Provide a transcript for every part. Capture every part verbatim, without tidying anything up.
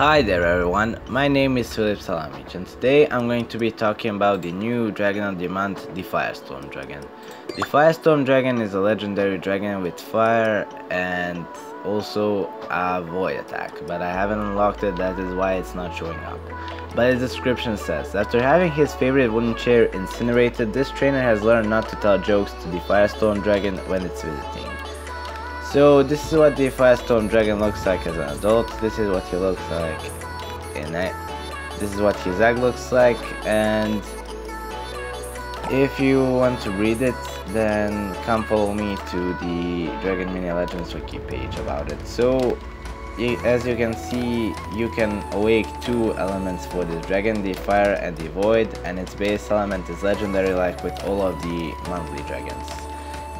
Hi there everyone, my name is Filip Salamić and today I'm going to be talking about the new Dragon on Demand, the Firestorm Dragon. The Firestorm Dragon is a legendary dragon with fire and also a void attack, but I haven't unlocked it, that is why it's not showing up. But his description says, after having his favorite wooden chair incinerated, this trainer has learned not to tell jokes to the Firestorm Dragon when it's visiting. So this is what the Firestorm Dragon looks like as an adult. This is what he looks like in night. This is what his egg looks like, and if you want to read it, then come follow me to the Dragon Mini Legends Wiki page about it. So as you can see, you can awake two elements for this dragon, the fire and the void, and its base element is legendary like with all of the monthly dragons.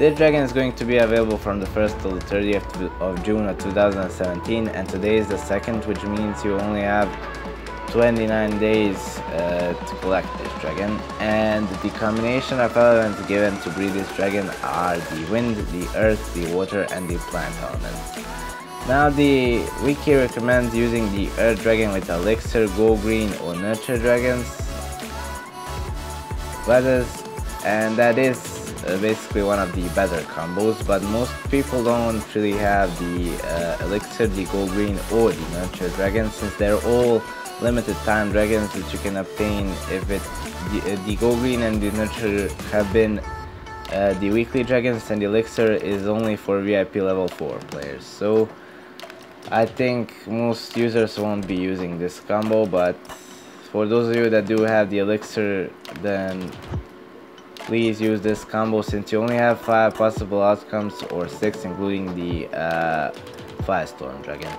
This dragon is going to be available from the first till the thirtieth of June of two thousand seventeen, and today is the second, which means you only have twenty-nine days uh, to collect this dragon. And the combination of elements given to breed this dragon are the wind, the earth, the water and the plant elements. Now the wiki recommends using the earth dragon with elixir, go green or nurture dragons, letters, and that is Uh, basically one of the better combos, but most people don't really have the uh, elixir, the gold green or the nurture dragons, since they're all limited time dragons that you can obtain if it the, uh, the gold green and the nurture have been uh, the weekly dragons, and the elixir is only for V I P level four players. So I think most users won't be using this combo, but for those of you that do have the elixir, then please use this combo, since you only have five possible outcomes, or six including the uh, Firestorm Dragon.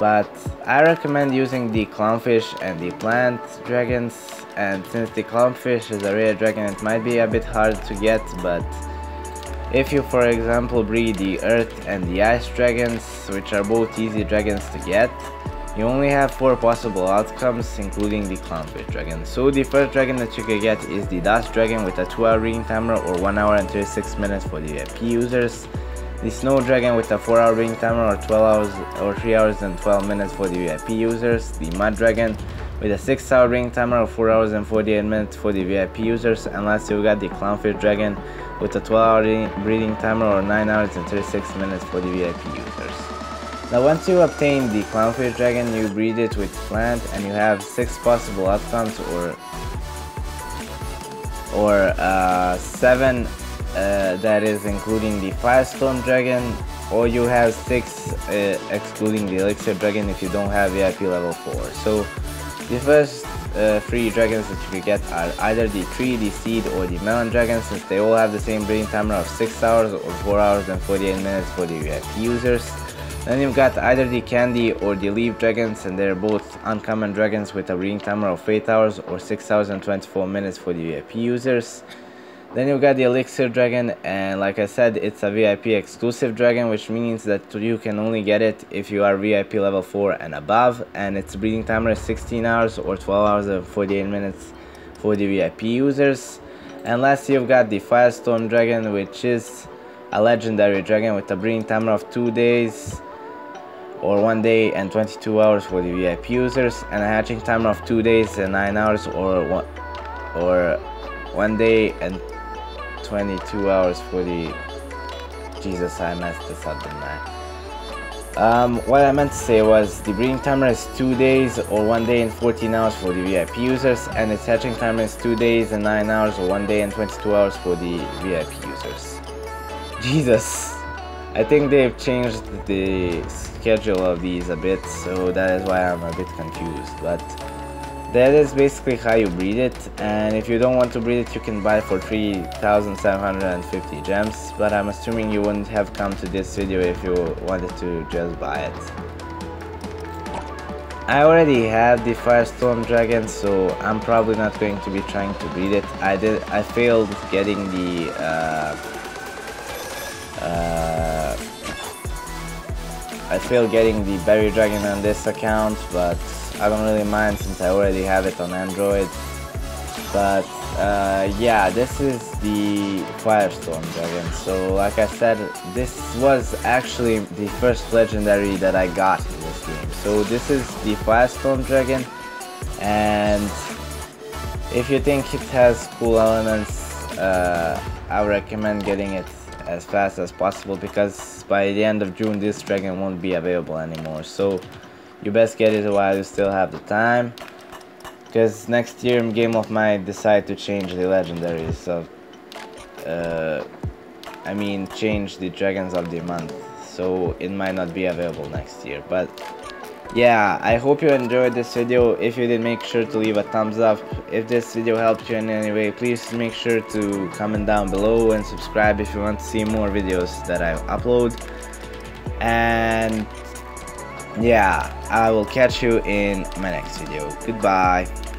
But I recommend using the clownfish and the plant dragons, and since the clownfish is a rare dragon, it might be a bit hard to get, but if you for example breed the earth and the ice dragons, which are both easy dragons to get, you only have four possible outcomes including the clownfish dragon. So the first dragon that you can get is the dust dragon with a two hour reading timer, or one hour and thirty-six minutes for the V I P users. The snow dragon with a four hour reading timer, or twelve hours or three hours and twelve minutes for the V I P users. The mud dragon with a six hour reading timer, or four hours and forty-eight minutes for the V I P users, unless you got the clownfish dragon with a twelve hour reading timer, or nine hours and thirty-six minutes for the V I P users. Now once you obtain the clownfish dragon, you breed it with plant and you have six possible outcomes, or or uh, seven, uh, that is including the Firestorm Dragon, or you have six uh, excluding the elixir dragon if you don't have V I P level four. So the first uh, three dragons that you get are either the tree, the seed or the melon dragon, since they all have the same breeding timer of six hours or four hours and forty-eight minutes for the V I P users. Then you've got either the candy or the leaf dragons, and they're both uncommon dragons with a reading timer of eight hours or six hours and twenty-four minutes for the V I P users. Then you've got the elixir dragon, and like I said, it's a V I P exclusive dragon, which means that you can only get it if you are V I P level four and above, and its breeding timer is sixteen hours or twelve hours and forty-eight minutes for the V I P users. And lastly you've got the Firestorm Dragon, which is a legendary dragon with a breeding timer of two days or one day and twenty-two hours for the V I P users, and a hatching timer of two days and nine hours or one, or one day and twenty-two hours for the... Jesus, I messed this up, didn't I? Um, what I meant to say was the breeding timer is two days or one day and fourteen hours for the V I P users, and its hatching timer is two days and nine hours or one day and twenty-two hours for the V I P users. Jesus! I think they've changed the schedule of these a bit, so that is why I'm a bit confused, but that is basically how you breed it. And if you don't want to breed it, you can buy it for three thousand seven hundred fifty gems, but I'm assuming you wouldn't have come to this video if you wanted to just buy it. I already had the Firestorm Dragon, so I'm probably not going to be trying to breed it. I did. I failed getting the uh, uh, I failed getting the berry dragon on this account, but I don't really mind since I already have it on Android. But uh, yeah, this is the Firestorm Dragon. So like I said, this was actually the first legendary that I got in this game. So this is the Firestorm Dragon, and if you think it has cool elements, uh, I recommend getting it as fast as possible, because by the end of June this dragon won't be available anymore. So you best get it while you still have the time, because next year GameLoft might decide to change the legendaries, so uh, I mean change the dragons of the month, so it might not be available next year. But yeah, I hope you enjoyed this video. If you did, make sure to leave a thumbs up. If this video helped you in any way, please make sure to comment down below and subscribe if you want to see more videos that I upload. And yeah, I will catch you in my next video. Goodbye.